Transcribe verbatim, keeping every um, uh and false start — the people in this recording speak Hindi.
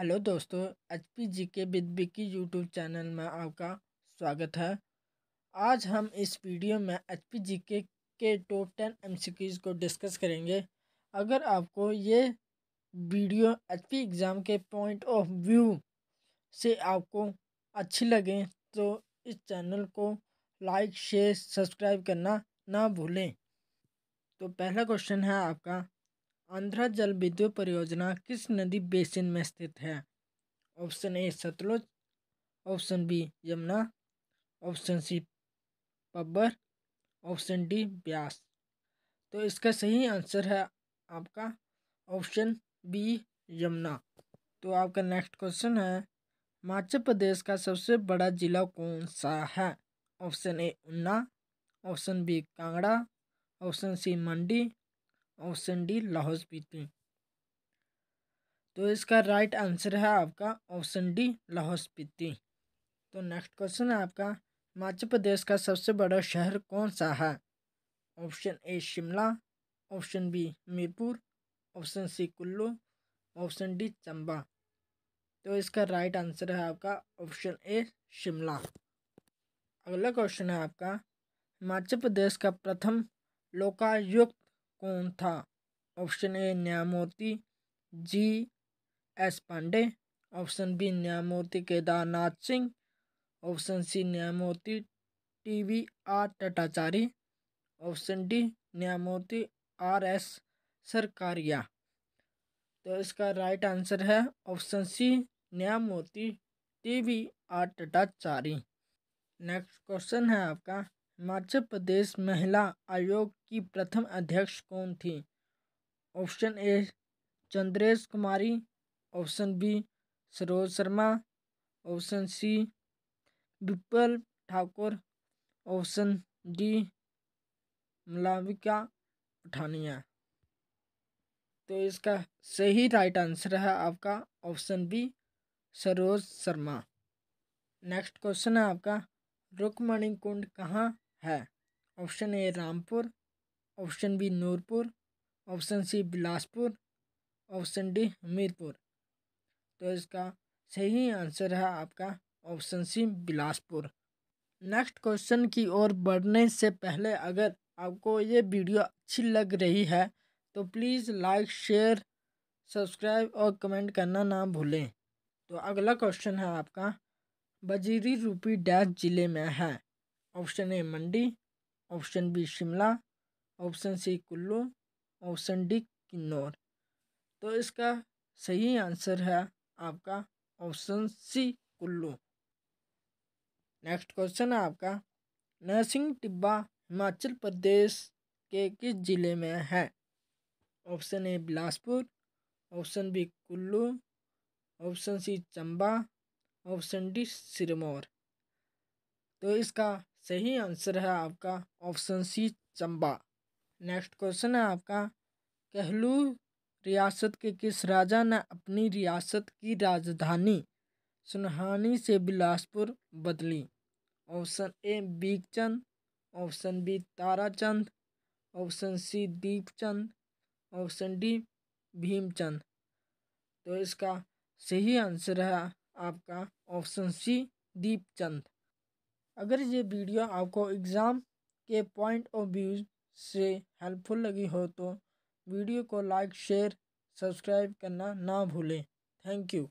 हेलो दोस्तों, एच पी जी के बिदबिकी यूट्यूब चैनल में आपका स्वागत है। आज हम इस वीडियो में एच पी जी के के top ten M C Qs को डिस्कस करेंगे। अगर आपको ये वीडियो एच पी एग्ज़ाम के पॉइंट ऑफ व्यू से आपको अच्छी लगे तो इस चैनल को लाइक शेयर सब्सक्राइब करना ना भूलें। तो पहला क्वेश्चन है आपका, आंध्रा जल विद्युत परियोजना किस नदी बेसिन में स्थित है? Option A Sutlej, option B Yamuna, option C Pabbar, option D Beas. तो इसका सही आंसर है आपका ऑप्शन बी यमुना। तो आपका नेक्स्ट क्वेश्चन है, हिमाचल प्रदेश का सबसे बड़ा जिला कौन सा है? Option A Una, option B Kangra, option C Mandi, option D Lahaul Spiti. तो इसका राइट आंसर है आपका ऑप्शन डी लाहौल स्पीति। तो नेक्स्ट क्वेश्चन है आपका, हिमाचल प्रदेश का सबसे बड़ा शहर कौन सा है? Option A Shimla, option B Mirpur, option C Kullu, option D Chamba. तो इसका राइट आंसर है आपका ऑप्शन ए शिमला। अगला क्वेश्चन है आपका, हिमाचल प्रदेश का प्रथम लोकायुक्त कौन था? ऑप्शन ए न्यायमूर्ति G S Pande, option B न्यायमूर्ति केदारनाथ सिंह, ऑप्शन सी न्यायमूर्ति T V R Tatachari, option D न्यायमूर्ति आर एस सरकारिया। तो इसका राइट आंसर है ऑप्शन सी न्यायमूर्ति T V R Tatachari. Next question है आपका, हिमाचल प्रदेश महिला आयोग की प्रथम अध्यक्ष कौन थी? Option A Chandresh Kumari, option B Saroj Sharma, option C Vipul Thakur, option D Malavika Pathania. तो इसका सही राइट आंसर है आपका option B Saroj Sharma. Next question है आपका, रुकमणि कुंड कहाँ है? Option A Rampur, option B Nurpur, option C Bilaspur, option D Hamirpur. तो इसका सही आंसर है आपका option C Bilaspur. Next question की ओर बढ़ने से पहले अगर आपको ये वीडियो अच्छी लग रही है तो प्लीज़ लाइक शेयर सब्सक्राइब और कमेंट करना ना भूलें। तो अगला क्वेश्चन है आपका, बजीरी रूपी डैश जिले में है? Option A Mandi, option B Shimla, option C Kullu, option D Kinnaur. तो इसका सही आंसर है आपका option C Kullu. Next question है आपका, नरसिंह टिब्बा हिमाचल प्रदेश के किस जिले में है? Option A Bilaspur, option B Kullu, option C Chamba, option D Sirmaur. तो इसका सही आंसर है आपका option C Chamba. Next question है आपका, कहलू रियासत के किस राजा ने अपनी रियासत की राजधानी सुनहानी से बिलासपुर बदली? Option A Bikchand, option B Tarachand, option C Deepchand, option D Bhimchand. तो इसका सही आंसर है आपका ऑप्शन सी दीपचंद। अगर ये वीडियो आपको एग्ज़ाम के पॉइंट ऑफ व्यू से हेल्पफुल लगी हो तो वीडियो को लाइक शेयर सब्सक्राइब करना ना भूलें। Thank you.